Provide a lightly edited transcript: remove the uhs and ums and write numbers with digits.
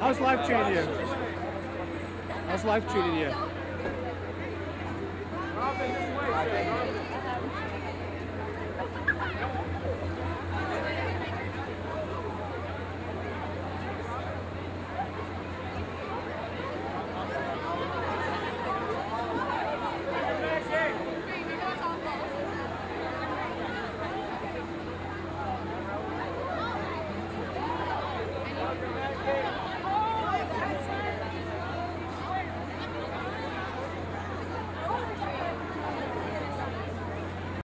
How's life treating you? How's life treating you?